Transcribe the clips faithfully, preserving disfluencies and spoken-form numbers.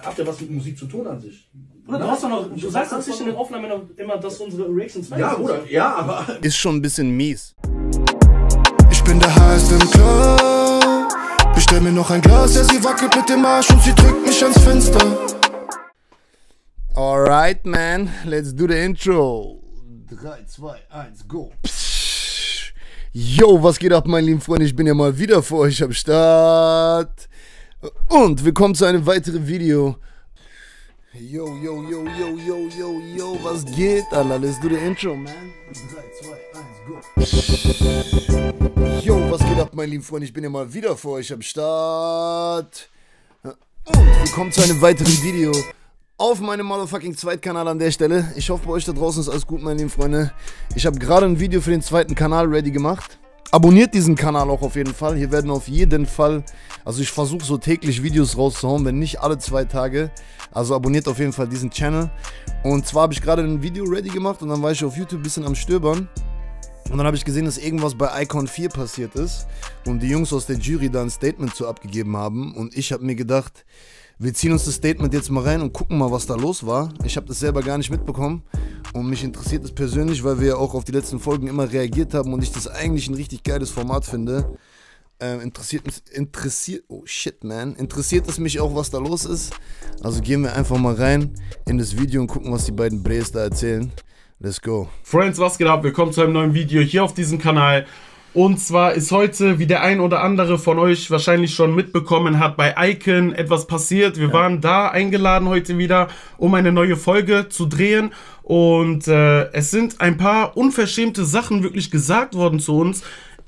Habt ihr was mit Musik zu tun an sich? Bruder, du, hast doch noch, du sagst doch in den Aufnahmen noch immer, dass unsere Reactions zwei ja, sind. Ja, Bruder, ja, aber... Ist schon ein bisschen mies. Ich bin der heiße im Club. Bestell mir noch ein Glas, ja, sie wackelt mit dem Arsch und sie drückt mich ans Fenster. Alright, man, let's do the intro. drei, zwei, eins, go. Psst. Yo, was geht ab, meine lieben Freunde? Ich bin ja mal wieder für euch am Start. Und willkommen zu einem weiteren Video. Yo, yo, yo, yo, yo, yo, yo, was geht, Alter? Let's do the intro, man. drei, zwei, eins, go. Yo, was geht ab, meine lieben Freunde? Ich bin ja mal wieder für euch am Start. Und willkommen zu einem weiteren Video auf meinem motherfucking Zweitkanal an der Stelle. Ich hoffe, bei euch da draußen ist alles gut, meine lieben Freunde. Ich habe gerade ein Video für den zweiten Kanal ready gemacht. Abonniert diesen Kanal auch auf jeden Fall. Hier werden auf jeden Fall, also ich versuche so täglich Videos rauszuhauen, wenn nicht alle zwei Tage. Also abonniert auf jeden Fall diesen Channel. Und zwar habe ich gerade ein Video ready gemacht und dann war ich auf YouTube ein bisschen am Stöbern. Und dann habe ich gesehen, dass irgendwas bei Icon vier passiert ist und die Jungs aus der Jury da ein Statement zu abgegeben haben. Und ich habe mir gedacht, wir ziehen uns das Statement jetzt mal rein und gucken mal, was da los war. Ich habe das selber gar nicht mitbekommen. Und mich interessiert es persönlich, weil wir ja auch auf die letzten Folgen immer reagiert haben und ich das eigentlich ein richtig geiles Format finde. Ähm, interessiert mich, interessiert, oh shit, man. Interessiert es mich auch, was da los ist. Also gehen wir einfach mal rein in das Video und gucken, was die beiden Brays da erzählen. Let's go. Friends, was geht ab? Willkommen zu einem neuen Video hier auf diesem Kanal. Und zwar ist heute, wie der ein oder andere von euch wahrscheinlich schon mitbekommen hat, bei Icon etwas passiert. Wir ja. waren da eingeladen heute wieder, um eine neue Folge zu drehen. Und äh, es sind ein paar unverschämte Sachen wirklich gesagt worden zu uns.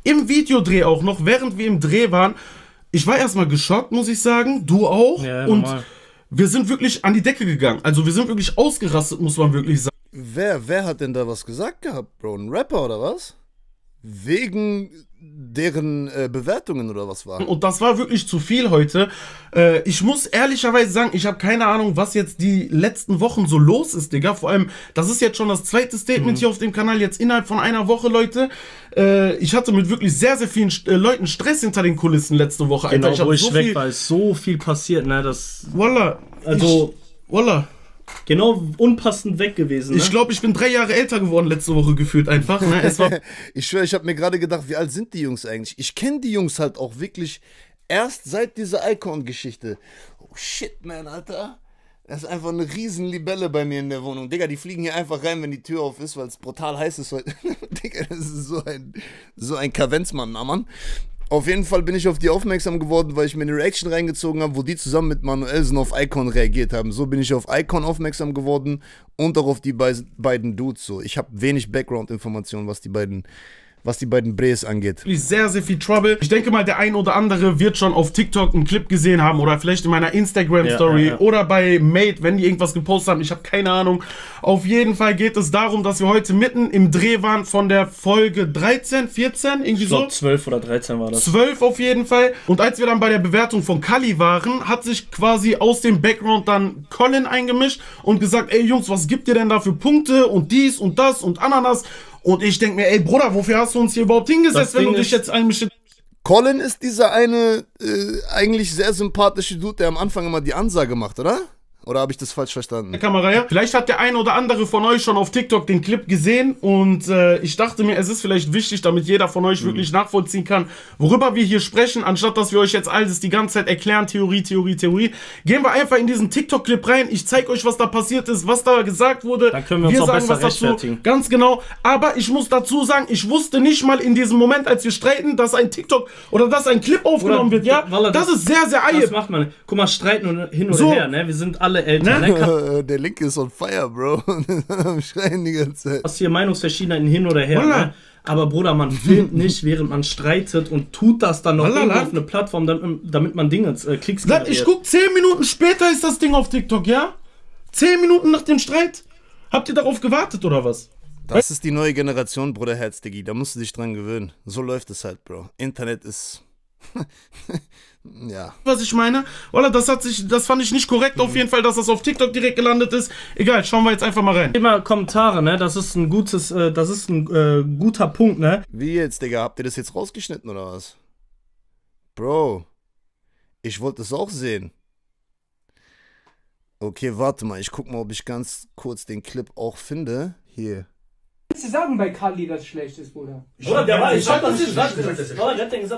Im Videodreh auch noch, während wir im Dreh waren. Ich war erstmal geschockt, muss ich sagen. Du auch. Ja, und normal. Wir sind wirklich an die Decke gegangen. Also wir sind wirklich ausgerastet, muss man wirklich sagen. Wer, wer hat denn da was gesagt gehabt, Bro? Ein Rapper oder was? Wegen deren äh, Bewertungen oder was war? Und das war wirklich zu viel heute. Äh, ich muss ehrlicherweise sagen, ich habe keine Ahnung, was jetzt die letzten Wochen so los ist, Digga. Vor allem, das ist jetzt schon das zweite Statement mhm. hier auf dem Kanal, jetzt innerhalb von einer Woche, Leute. Äh, ich hatte mit wirklich sehr, sehr vielen St äh, Leuten Stress hinter den Kulissen letzte Woche. Genau, Alter, ich wo ich so weg viel war, ist so viel passiert, ne? Das... Voila. Also... Ich, voila. Genau, unpassend weg gewesen. Ne? Ich glaube, ich bin drei Jahre älter geworden letzte Woche gefühlt einfach. Ne? Es war ich schwöre, ich habe mir gerade gedacht, wie alt sind die Jungs eigentlich? Ich kenne die Jungs halt auch wirklich erst seit dieser Icon-Geschichte. Oh shit, man, Alter. Das ist einfach eine riesen Libelle bei mir in der Wohnung. Digga, die fliegen hier einfach rein, wenn die Tür auf ist, weil es brutal heiß ist heute. Digga, das ist so ein, so ein Kavenzmann, na Mann. Auf jeden Fall bin ich auf die aufmerksam geworden, weil ich mir eine Reaction reingezogen habe, wo die zusammen mit Manuelsen auf Icon reagiert haben. So bin ich auf Icon aufmerksam geworden und auch auf die be beiden Dudes. So, ich habe wenig Background-Informationen, was die beiden, was die beiden Brays angeht. Sehr, sehr viel Trouble. Ich denke mal, der ein oder andere wird schon auf TikTok einen Clip gesehen haben oder vielleicht in meiner Instagram-Story ja, ja, ja. oder bei Mate, wenn die irgendwas gepostet haben. Ich habe keine Ahnung. Auf jeden Fall geht es darum, dass wir heute mitten im Dreh waren von der Folge dreizehn, vierzehn, irgendwie so. zwölf oder dreizehn war das. zwölf auf jeden Fall. Und als wir dann bei der Bewertung von Kali waren, hat sich quasi aus dem Background dann Colin eingemischt und gesagt, ey Jungs, was gibt ihr denn da für Punkte und dies und das und Ananas? Und ich denke mir, ey Bruder, wofür hast du uns hier überhaupt hingesetzt, wenn du dich jetzt einmischst? Colin ist dieser eine äh, eigentlich sehr sympathische Dude, der am Anfang immer die Ansage macht, oder? Oder habe ich das falsch verstanden? Kamera, ja. Vielleicht hat der ein oder andere von euch schon auf TikTok den Clip gesehen und äh, ich dachte mir, es ist vielleicht wichtig, damit jeder von euch mhm. wirklich nachvollziehen kann, worüber wir hier sprechen, anstatt dass wir euch jetzt alles die ganze Zeit erklären, Theorie, Theorie, Theorie. Gehen wir einfach in diesen TikTok-Clip rein, ich zeige euch, was da passiert ist, was da gesagt wurde. Dann können wir, wir uns sagen, auch besser rechtfertigen. Ganz genau, aber ich muss dazu sagen, ich wusste nicht mal in diesem Moment, als wir streiten, dass ein TikTok oder dass ein Clip aufgenommen oder, wird, ja? Walla, das, das ist sehr, sehr eilig. Das macht man. Guck mal, streiten und hin und so. her, ne? Wir sind alle Eltern, ne? Der Link ist on fire, Bro. Am Schreien die ganze Zeit. Was hier Meinungsverschiedenheiten hin oder her, ne? Aber Bruder, man filmt nicht, während man streitet und tut das dann noch auf eine Plattform, damit man Dinge, äh, Klicks generiert. Ich guck, zehn Minuten später ist das Ding auf TikTok, ja? zehn Minuten nach dem Streit? Habt ihr darauf gewartet oder was? Das ist die neue Generation, Bruder Herz, Diggi. Da musst du dich dran gewöhnen. So läuft es halt, Bro. Internet ist... ja. Was ich meine, Walla, das hat sich, das fand ich nicht korrekt mhm. auf jeden Fall, dass das auf TikTok direkt gelandet ist. Egal, schauen wir jetzt einfach mal rein. Thema Kommentare, ne, das ist ein gutes, äh, das ist ein äh, guter Punkt, ne. Wie jetzt, Digga, habt ihr das jetzt rausgeschnitten oder was? Bro, ich wollte es auch sehen. Okay, warte mal, ich guck mal, ob ich ganz kurz den Clip auch finde. Hier. Kannst du sagen, bei Kali das schlecht ist, Bruder? Bruder, der war, ich hab das nicht gesagt.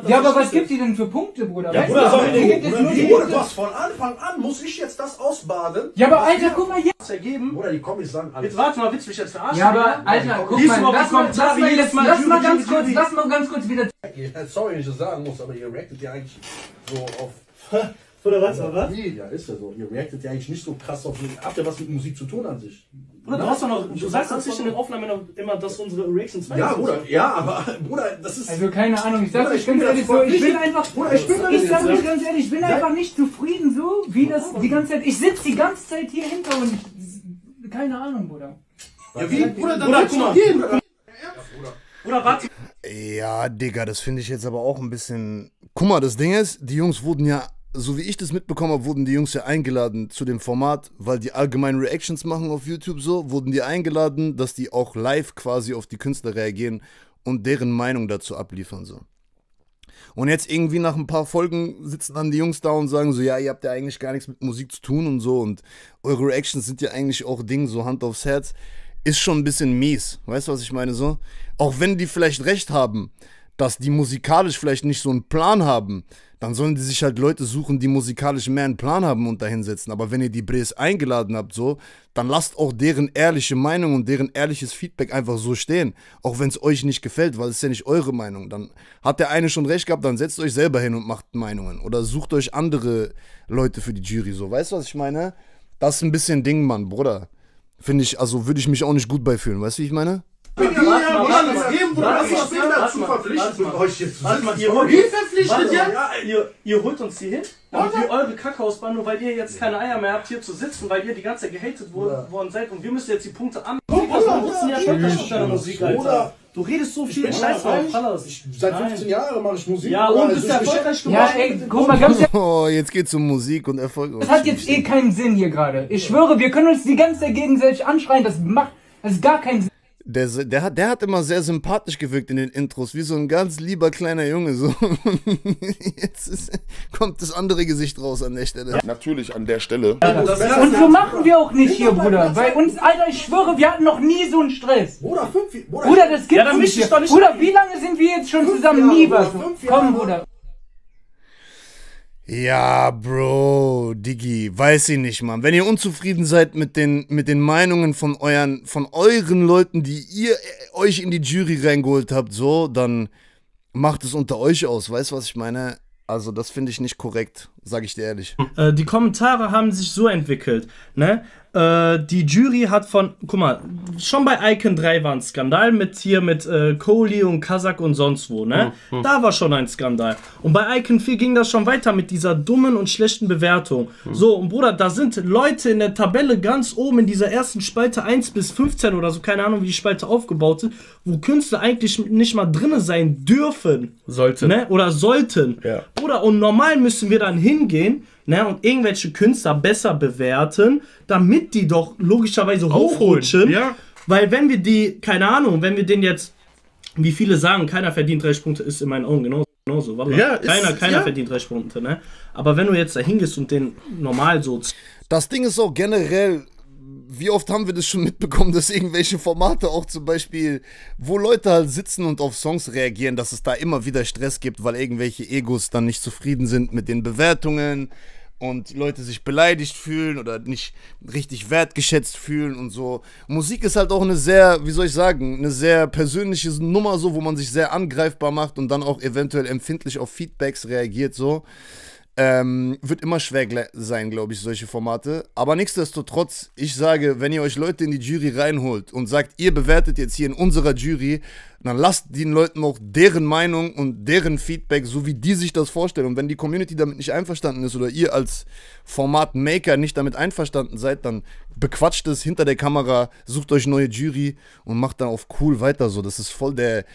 Ja, aber was gibt die denn für Punkte, Bruder? Ja, Bruder, sorry, Bruder, du hast von Anfang an, muss ich jetzt das ausbaden? Ja, aber Alter, guck mal jetzt. Ergeben. Bruder, die Kommis sagen alles. Jetzt warte mal, willst du mich jetzt verarschen? Ja, aber Alter, guck mal, lass mal jetzt mal, lass mal ganz kurz, lass mal ganz kurz wieder. Sorry, wenn ich das sagen muss, aber ihr reactet ja eigentlich so auf... Oder was, oder was? Nee, ja, ist ja so. Ihr reactet ja eigentlich nicht so krass auf Musik. Habt ihr was mit Musik zu tun an sich? Bruder, du hast doch noch, du sagst uns nicht in den Aufnahmen noch immer, dass unsere Reactions sind. Ja, Bruder, ja, aber, Bruder, das ist... Also, keine Ahnung, ich sag euch ganz ehrlich so, ich bin einfach... Bruder, ich bin Ich sag euch ganz ehrlich, ich bin einfach nicht zufrieden so, wie das die ganze Zeit... Ich sitze die ganze Zeit hier hinter und... Ich, keine Ahnung, Bruder. Ja, wie? Bruder, dann wird's noch gehen, Bruder. Bruder, warte. Ja, Digga, das finde ich jetzt aber auch ein bisschen... Guck mal, das Ding ist, die Jungs wurden ja... So wie ich das mitbekommen habe, wurden die Jungs ja eingeladen zu dem Format, weil die allgemein Reactions machen auf YouTube so, wurden die eingeladen, dass die auch live quasi auf die Künstler reagieren und deren Meinung dazu abliefern so. Und jetzt irgendwie nach ein paar Folgen sitzen dann die Jungs da und sagen so, ja, ihr habt ja eigentlich gar nichts mit Musik zu tun und so und eure Reactions sind ja eigentlich auch Ding, so Hand aufs Herz, ist schon ein bisschen mies, weißt du, was ich meine so? Auch wenn die vielleicht recht haben, dass die musikalisch vielleicht nicht so einen Plan haben, dann sollen die sich halt Leute suchen, die musikalisch mehr einen Plan haben und dahinsetzen. Aber wenn ihr die Bres eingeladen habt, so, dann lasst auch deren ehrliche Meinung und deren ehrliches Feedback einfach so stehen. Auch wenn es euch nicht gefällt, weil es ist ja nicht eure Meinung. Dann hat der eine schon recht gehabt, dann setzt euch selber hin und macht Meinungen. Oder sucht euch andere Leute für die Jury, so. Weißt du, was ich meine? Das ist ein bisschen Ding, Mann, Bruder. Finde ich, also würde ich mich auch nicht gut beifühlen. Weißt du, wie ich meine? Ich bin ja nicht geben, Bruder. Ich bin dazu verpflichtet, mit euch hier zu sitzen. Wie verpflichtet ihr? Ihr holt uns hier hin und wir eure Kacke ausbauen, nur weil ihr jetzt keine Eier mehr habt, hier zu sitzen, weil ihr die ganze Zeit gehatet worden seid und wir müssen jetzt die Punkte an. Guck mal, wir nutzen ja Schultern mit deiner Musik, Alter. Du redest so viel Scheiß drauf. Seit fünfzehn Jahren mache ich Musik. Ja, und bist erfolgreich gemacht. Ja, ey, guck mal, ganz Oh, jetzt geht's um Musik und Erfolg. Das hat jetzt eh keinen Sinn hier gerade. Ich schwöre, wir können uns die ganze Zeit gegenseitig anschreien. Das macht, das ist gar keinen Sinn. Der, der, hat, der hat immer sehr sympathisch gewirkt in den Intros, wie so ein ganz lieber kleiner Junge. So. Jetzt ist, kommt das andere Gesicht raus an der Stelle. Ja, natürlich an der Stelle. Ja, das das und so machen wir auch nicht hier, Bruder. Bei uns, Alter, ich schwöre, wir hatten noch nie so einen Stress. Bruder, fünf, Bruder, Bruder das gibt's ja, nicht. Ich doch nicht. Bruder, wie lange sind wir jetzt schon zusammen? Jahre, nie was. Komm, Bruder. Ja, Bro, Diggi, weiß ich nicht, Mann. Wenn ihr unzufrieden seid mit den, mit den Meinungen von euren, von euren Leuten, die ihr äh, euch in die Jury reingeholt habt, so, dann macht es unter euch aus. Weißt du, was ich meine? Also, das finde ich nicht korrekt, sag ich dir ehrlich. Äh, die Kommentare haben sich so entwickelt, ne? Äh, die Jury hat von, guck mal, schon bei Icon drei war ein Skandal mit hier, mit äh, Koli und Kazak und sonst wo, ne? Mhm. Da war schon ein Skandal. Und bei Icon vier ging das schon weiter mit dieser dummen und schlechten Bewertung. Mhm. So, und Bruder, da sind Leute in der Tabelle ganz oben in dieser ersten Spalte eins bis fünfzehn oder so, keine Ahnung, wie die Spalte aufgebaut ist, wo Künstler eigentlich nicht mal drin sein dürfen. Sollten. Ne? Oder sollten. Ja. Bruder, und normal müssen wir dann hingehen, ne, und irgendwelche Künstler besser bewerten, damit die doch logischerweise hochrutschen. Ja. Weil wenn wir die, keine Ahnung, wenn wir den jetzt, wie viele sagen, keiner verdient dreißig Punkte, ist in meinen Augen genauso. genauso ja, keiner ist, keiner ja. verdient dreißig Punkte. Ne? Aber wenn du jetzt da hingehst und den normal so... Das Ding ist auch generell... Wie oft haben wir das schon mitbekommen, dass irgendwelche Formate auch zum Beispiel, wo Leute halt sitzen und auf Songs reagieren, dass es da immer wieder Stress gibt, weil irgendwelche Egos dann nicht zufrieden sind mit den Bewertungen und Leute sich beleidigt fühlen oder nicht richtig wertgeschätzt fühlen und so. Musik ist halt auch eine sehr, wie soll ich sagen, eine sehr persönliche Nummer so, wo man sich sehr angreifbar macht und dann auch eventuell empfindlich auf Feedbacks reagiert so. Ähm, wird immer schwer sein, glaube ich, solche Formate. Aber nichtsdestotrotz, ich sage, wenn ihr euch Leute in die Jury reinholt und sagt, ihr bewertet jetzt hier in unserer Jury, dann lasst den Leuten auch deren Meinung und deren Feedback, so wie die sich das vorstellen. Und wenn die Community damit nicht einverstanden ist oder ihr als Formatmaker nicht damit einverstanden seid, dann bequatscht es hinter der Kamera, sucht euch neue Jury und macht dann auf cool weiter so. Das ist voll der...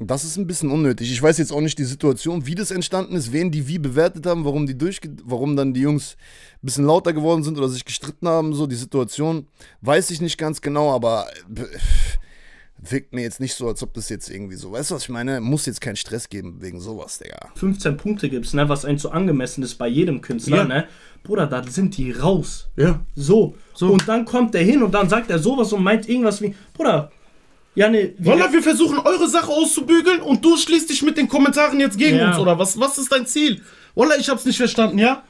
Das ist ein bisschen unnötig. Ich weiß jetzt auch nicht die Situation, wie das entstanden ist, wen die wie bewertet haben, warum die durchge warum dann die Jungs ein bisschen lauter geworden sind oder sich gestritten haben. So die Situation weiß ich nicht ganz genau, aber wirkt mir jetzt nicht so, als ob das jetzt irgendwie so, weißt du, was ich meine? Muss jetzt keinen Stress geben wegen sowas, Digga. fünfzehn Punkte gibt's, ne, was einem so angemessen ist bei jedem Künstler, ja, ne? Bruder, da sind die raus. Ja. So. so. Und dann kommt der hin und dann sagt er sowas und meint irgendwas wie, Bruder, ja, ne. Wallah, wir versuchen eure Sache auszubügeln und du schließt dich mit den Kommentaren jetzt gegen ja. uns, oder was? Was ist dein Ziel? Wallah, ich hab's nicht verstanden, ja?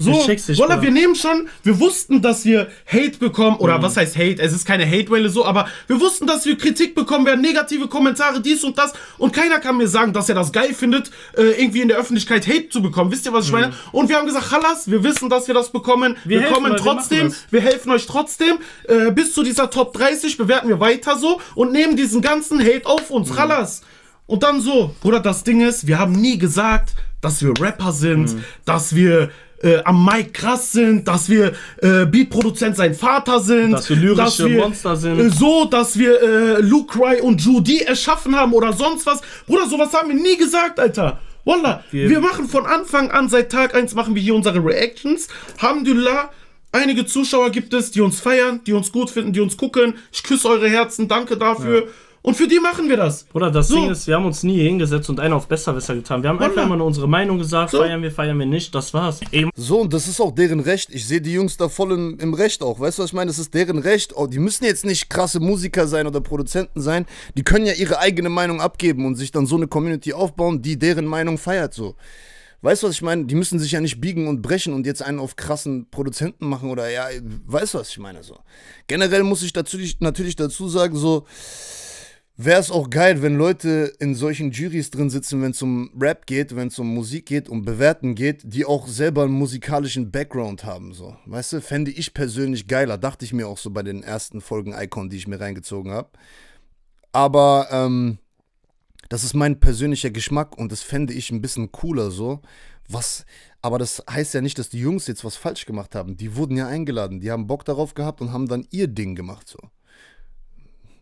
So, Wallah, wir nehmen schon, wir wussten, dass wir Hate bekommen, oder mhm. was heißt Hate, es ist keine Hate-Welle so, aber wir wussten, dass wir Kritik bekommen werden, negative Kommentare, dies und das, und keiner kann mir sagen, dass er das geil findet, äh, irgendwie in der Öffentlichkeit Hate zu bekommen, wisst ihr, was ich mhm. meine? Und wir haben gesagt, Chalas, wir wissen, dass wir das bekommen, wir, wir kommen euch, trotzdem, wir, wir helfen euch trotzdem, äh, bis zu dieser Top dreißig bewerten wir weiter so und nehmen diesen ganzen Hate auf uns, mhm. Chalas. Und dann so, Bruder, das Ding ist, wir haben nie gesagt, dass wir Rapper sind, mhm. dass wir Äh, am Mic krass sind, dass wir äh, Beatproduzent sein Vater sind, dass wir lyrische dass wir, Monster sind, äh, so, dass wir äh, Luke Rai und Judy erschaffen haben oder sonst was. Bruder, sowas haben wir nie gesagt, Alter. Wallah, wir, wir machen von Anfang an, seit Tag eins machen wir hier unsere Reactions. Alhamdulillah, einige Zuschauer gibt es, die uns feiern, die uns gut finden, die uns gucken. Ich küsse eure Herzen, danke dafür. Ja. Und für die machen wir das. Bruder, das so. Ding ist, wir haben uns nie hingesetzt und einen auf Besserwisser getan. Wir haben Wallah. einfach immer nur unsere Meinung gesagt, so. feiern wir, feiern wir nicht, das war's. Eben. So, und das ist auch deren Recht. Ich sehe die Jungs da voll im, im Recht auch, weißt du, was ich meine? Das ist deren Recht. Oh, die müssen jetzt nicht krasse Musiker sein oder Produzenten sein. Die können ja ihre eigene Meinung abgeben und sich dann so eine Community aufbauen, die deren Meinung feiert, so. Weißt du, was ich meine? Die müssen sich ja nicht biegen und brechen und jetzt einen auf krassen Produzenten machen oder ja, weißt du, was ich meine, so. Generell muss ich dazu, natürlich dazu sagen, so, wäre es auch geil, wenn Leute in solchen Jurys drin sitzen, wenn es um Rap geht, wenn es um Musik geht, um Bewerten geht, die auch selber einen musikalischen Background haben, so. Weißt du, fände ich persönlich geiler, dachte ich mir auch so bei den ersten Folgen Icon, die ich mir reingezogen habe. Aber ähm, das ist mein persönlicher Geschmack und das fände ich ein bisschen cooler, so. Was, aber das heißt ja nicht, dass die Jungs jetzt was falsch gemacht haben. Die wurden ja eingeladen, die haben Bock darauf gehabt und haben dann ihr Ding gemacht, so.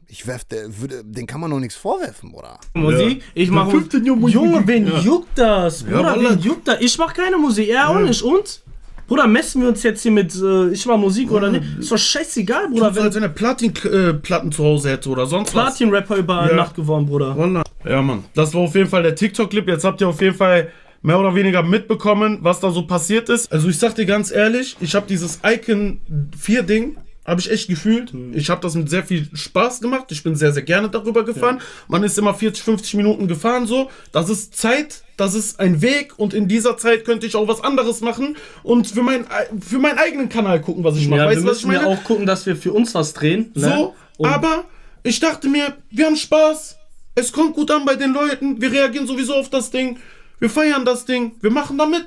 Ich werf, der, würde, den kann man noch nichts vorwerfen, Bruder. Musik? Ja. Ich mache Junge, wen ja. juckt das? Bruder, ja, wen juckt das? Ich mache keine Musik, er ja. auch nicht. Und? Bruder, messen wir uns jetzt hier mit, äh, ich mach Musik ja. oder nicht? Ist doch scheißegal, Bruder. Wenn, als wenn er Platin-Platten äh, zu Hause hätte oder sonst Platin was. Platin-Rapper über ja. Nacht geworden, Bruder. Ja, Mann. Das war auf jeden Fall der TikTok-Clip. Jetzt habt ihr auf jeden Fall mehr oder weniger mitbekommen, was da so passiert ist. Also ich sag dir ganz ehrlich, ich habe dieses Icon vier Ding habe ich echt gefühlt. Ich habe das mit sehr viel Spaß gemacht. Ich bin sehr, sehr gerne darüber gefahren. Ja. Man ist immer vierzig, fünfzig Minuten gefahren so. Das ist Zeit, das ist ein Weg und in dieser Zeit könnte ich auch was anderes machen und für, mein, für meinen eigenen Kanal gucken, was ich mache. Ja, weißt du, was ich meine? Wir müssen ja auch gucken, dass wir für uns was drehen. Ne? So, und aber ich dachte mir, wir haben Spaß. Es kommt gut an bei den Leuten. Wir reagieren sowieso auf das Ding. Wir feiern das Ding. Wir machen damit.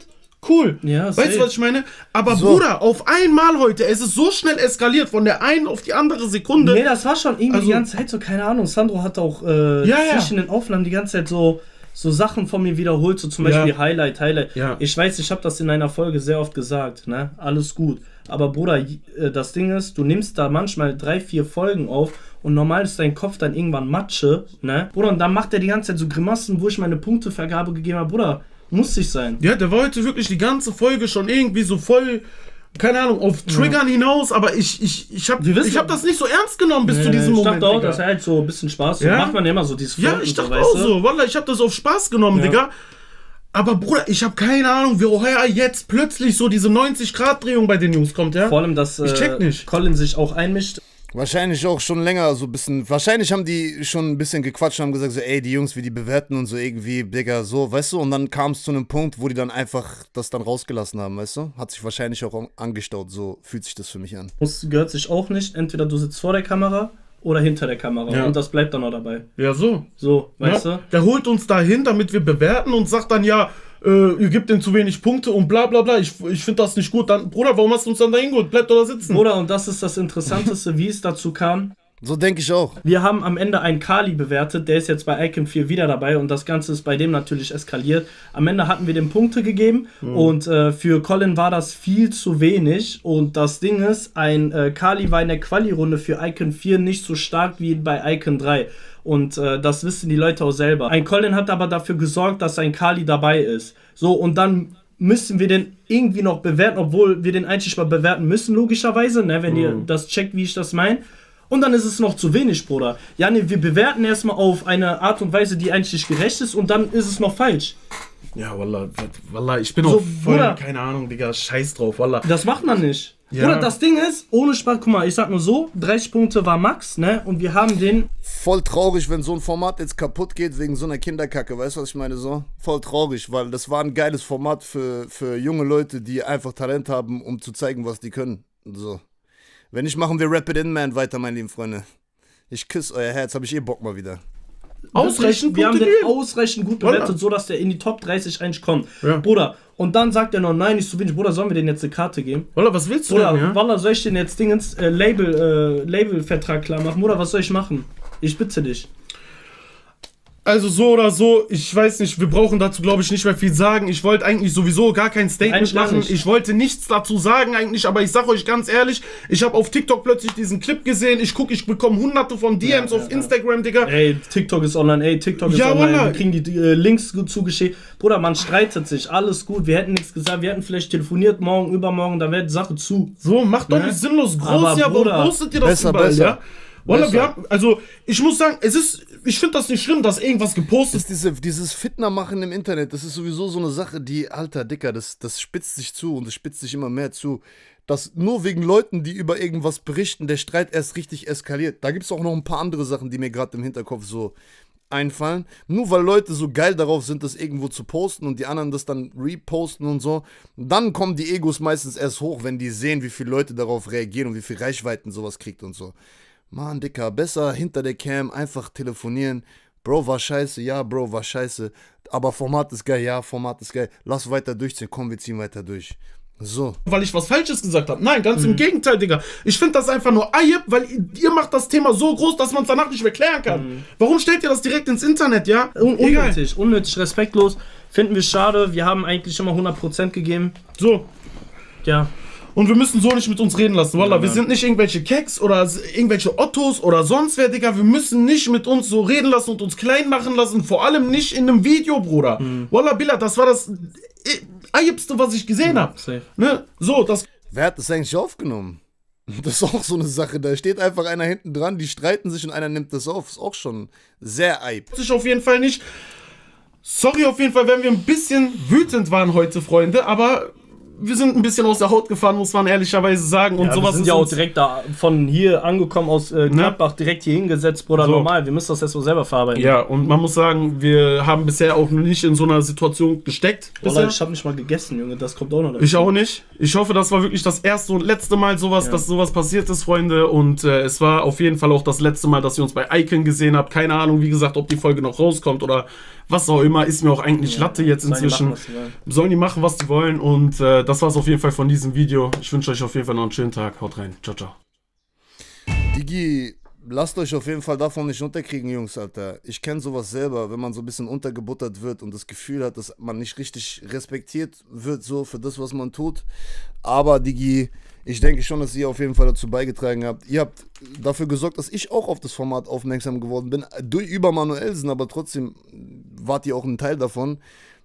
Cool, ja, weißt du, was ich meine? Aber so. Bruder, auf einmal heute, es ist so schnell eskaliert, von der einen auf die andere Sekunde. Nee, das war schon irgendwie also, die ganze Zeit so, keine Ahnung, Sandro hat auch äh, ja, zwischen ja. den Aufnahmen die ganze Zeit so, so Sachen von mir wiederholt, so zum ja. Beispiel Highlight, Highlight. Ja. Ich weiß, ich habe das in einer Folge sehr oft gesagt, ne? Alles gut. Aber Bruder, das Ding ist, du nimmst da manchmal drei, vier Folgen auf und normal ist dein Kopf dann irgendwann Matsche, ne? Bruder, und dann macht er die ganze Zeit so Grimassen, wo ich meine Punktevergabe gegeben habe, Bruder. Muss ich sein. Ja, der war heute wirklich die ganze Folge schon irgendwie so voll, keine Ahnung, auf Triggern ja. hinaus, aber ich, ich, ich habe hab das nicht so ernst genommen bis nee, zu diesem ich Moment. Ich dachte auch, dass er halt so ein bisschen Spaß ja? macht man ja immer so dieses Flirten. Ja, ich dachte so, auch weißt du? so, Wallah, ich habe das auf Spaß genommen, ja. Digga. Aber Bruder, ich habe keine Ahnung, woher jetzt plötzlich so diese neunzig Grad Drehung bei den Jungs kommt, ja? Vor allem, dass ich check nicht. Colin sich auch einmischt. Wahrscheinlich auch schon länger so ein bisschen, wahrscheinlich haben die schon ein bisschen gequatscht und haben gesagt so, ey, die Jungs, wie die bewerten und so irgendwie, Digga, so, weißt du, und dann kam es zu einem Punkt, wo die dann einfach das dann rausgelassen haben, weißt du, hat sich wahrscheinlich auch angestaut, so fühlt sich das für mich an. Das gehört sich auch nicht, entweder du sitzt vor der Kamera oder hinter der Kamera ja. und das bleibt dann auch dabei. Ja, so. So, weißt ja. du. Der holt uns dahin, damit wir bewerten und sagt dann, ja, Äh, ihr gebt ihm zu wenig Punkte und bla bla bla, ich, ich finde das nicht gut, dann, Bruder, warum hast du uns dann dahin geholt? Bleib doch da sitzen. Bruder, und das ist das Interessanteste, wie es dazu kam. So denke ich auch. Wir haben am Ende einen Kali bewertet, der ist jetzt bei Icon vier wieder dabei und das Ganze ist bei dem natürlich eskaliert. Am Ende hatten wir dem Punkte gegeben mhm. und äh, für Colin war das viel zu wenig und das Ding ist, ein äh, Kali war in der Quali-Runde für Icon vier nicht so stark wie bei Icon drei. Und äh, das wissen die Leute auch selber. Ein Colin hat aber dafür gesorgt, dass ein Kali dabei ist. So, und dann müssen wir den irgendwie noch bewerten, obwohl wir den eigentlich mal bewerten müssen, logischerweise, ne, wenn mhm. ihr das checkt, wie ich das meine. Und dann ist es noch zu wenig, Bruder. Ja, ne, wir bewerten erstmal auf eine Art und Weise, die eigentlich nicht gerecht ist, und dann ist es noch falsch. Ja, wallah, wallah, ich bin so, auch voll, Bruder, keine Ahnung, Digga, scheiß drauf, wallah. Das macht man nicht. Ja. Bruder, das Ding ist, ohne Spaß, guck mal, ich sag nur so, dreißig Punkte war Max, ne, und wir haben den... Voll traurig, wenn so ein Format jetzt kaputt geht wegen so einer Kinderkacke, weißt du, was ich meine, so? Voll traurig, weil das war ein geiles Format für, für junge Leute, die einfach Talent haben, um zu zeigen, was die können, so. Wenn nicht, machen wir Rap It In Man weiter, meine lieben Freunde. Ich küsse euer Herz, hab ich eh Bock mal wieder. Ausreichend, wir haben den ausreichend gut bewertet, so dass der in die Top dreißig eigentlich kommt. Ja. Bruder, und dann sagt er noch, nein, nicht zu wenig. Bruder, sollen wir denen jetzt eine Karte geben? Wallah, was willst du denn? Wallah, ja? Wallah, soll ich den jetzt Dingens äh, Label, äh, Labelvertrag klar machen? Bruder, was soll ich machen? Ich bitte dich. Also so oder so, ich weiß nicht, wir brauchen dazu, glaube ich, nicht mehr viel sagen. Ich wollte eigentlich sowieso gar kein Statement eigentlich machen. Ich wollte nichts dazu sagen eigentlich, aber ich sage euch ganz ehrlich, ich habe auf TikTok plötzlich diesen Clip gesehen. Ich gucke, ich bekomme hunderte von D Ms ja, ja, auf Instagram, ja. Digga. Ey, TikTok ist online, ey, TikTok ist ja, online. Wallah. Wir kriegen die äh, Links zugeschickt. Bruder, man streitet sich, alles gut, wir hätten nichts gesagt, wir hätten vielleicht telefoniert morgen, übermorgen, da wäre die Sache zu. So, macht doch ja? nicht sinnlos groß, aber, ja, warum postet ihr das besser, überall, besser. Ja? Wallah, wir haben, also ich muss sagen, es ist, ich finde das nicht schlimm, dass irgendwas gepostet ist. Diese, dieses Fitnermachen im Internet, das ist sowieso so eine Sache, die, alter Dicker, das, das spitzt sich zu und es spitzt sich immer mehr zu. Dass nur wegen Leuten, die über irgendwas berichten, der Streit erst richtig eskaliert. Da gibt es auch noch ein paar andere Sachen, die mir gerade im Hinterkopf so einfallen. Nur weil Leute so geil darauf sind, das irgendwo zu posten und die anderen das dann reposten und so. Dann kommen die Egos meistens erst hoch, wenn die sehen, wie viele Leute darauf reagieren und wie viel Reichweiten sowas kriegt und so. Mann, Dicker, besser hinter der Cam, einfach telefonieren. Bro, war scheiße, ja, Bro, war scheiße. Aber Format ist geil, ja, Format ist geil. Lass weiter durchziehen, komm, wir ziehen weiter durch. So. Weil ich was Falsches gesagt habe. Nein, ganz mhm. im Gegenteil, Digga. Ich finde das einfach nur Ayeb, weil ihr macht das Thema so groß, dass man es danach nicht mehr klären kann. Mhm. Warum stellt ihr das direkt ins Internet, ja? Un unnötig, unnötig, respektlos. Finden wir schade, wir haben eigentlich immer hundert Prozent gegeben. So. Ja. Und wir müssen so nicht mit uns reden lassen, Wallah. Ja, wir sind nicht irgendwelche Keks oder irgendwelche Ottos oder sonst wer, Digga. Wir müssen nicht mit uns so reden lassen und uns klein machen lassen. Vor allem nicht in einem Video, Bruder. Mhm. Wallah, Billa, das war das Eiebste, was ich gesehen mhm, habe. Ne? So, das. Wer hat das eigentlich aufgenommen? Das ist auch so eine Sache. Da steht einfach einer hinten dran, die streiten sich und einer nimmt das auf. Ist auch schon sehr eib. Sich auf jeden Fall nicht. Sorry, auf jeden Fall, wenn wir ein bisschen wütend waren heute, Freunde, aber. Wir sind ein bisschen aus der Haut gefahren, muss man ehrlicherweise sagen. Und ja, sowas wir sind ist ja auch direkt da von hier angekommen, aus äh, Gladbach, ne? Direkt hier hingesetzt, Bruder, so. Normal. Wir müssen das jetzt so selber verarbeiten. Ja, und man muss sagen, wir haben bisher auch nicht in so einer Situation gesteckt. Wallah, ich habe nicht mal gegessen, Junge, das kommt auch noch dazu. Ich auch nicht. Ich hoffe, das war wirklich das erste und letzte Mal sowas, ja. dass sowas passiert ist, Freunde. Und äh, es war auf jeden Fall auch das letzte Mal, dass ihr uns bei Icon gesehen habt. Keine Ahnung, wie gesagt, ob die Folge noch rauskommt oder was auch immer, ist mir auch eigentlich ja, Latte jetzt inzwischen. Die machen, sollen die machen, was die wollen. Und äh, das war's auf jeden Fall von diesem Video. Ich wünsche euch auf jeden Fall noch einen schönen Tag. Haut rein. Ciao, ciao. Digi, lasst euch auf jeden Fall davon nicht unterkriegen, Jungs, Alter. Ich kenne sowas selber, wenn man so ein bisschen untergebuttert wird und das Gefühl hat, dass man nicht richtig respektiert wird, so für das, was man tut. Aber, Digi, ich denke schon, dass ihr auf jeden Fall dazu beigetragen habt. Ihr habt dafür gesorgt, dass ich auch auf das Format aufmerksam geworden bin. Durch über Manuelsen, aber trotzdem wart ihr auch ein Teil davon.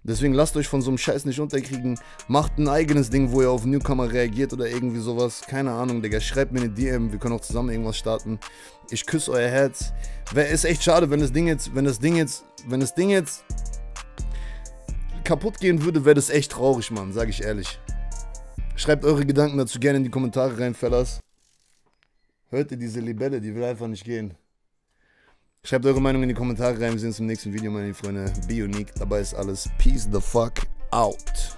Deswegen lasst euch von so einem Scheiß nicht unterkriegen. Macht ein eigenes Ding, wo ihr auf Newcomer reagiert oder irgendwie sowas. Keine Ahnung, Digga. Schreibt mir eine D M. Wir können auch zusammen irgendwas starten. Ich küsse euer Herz. Ist echt schade, wenn das Ding jetzt, wenn das Ding jetzt, wenn das Ding jetzt kaputt gehen würde, wäre das echt traurig, Mann. Sag ich ehrlich. Schreibt eure Gedanken dazu gerne in die Kommentare rein, Fellas. Hört ihr diese Libelle? Die will einfach nicht gehen. Schreibt eure Meinung in die Kommentare rein. Wir sehen uns im nächsten Video, meine Freunde. Be unique. Dabei ist alles. Peace the fuck out.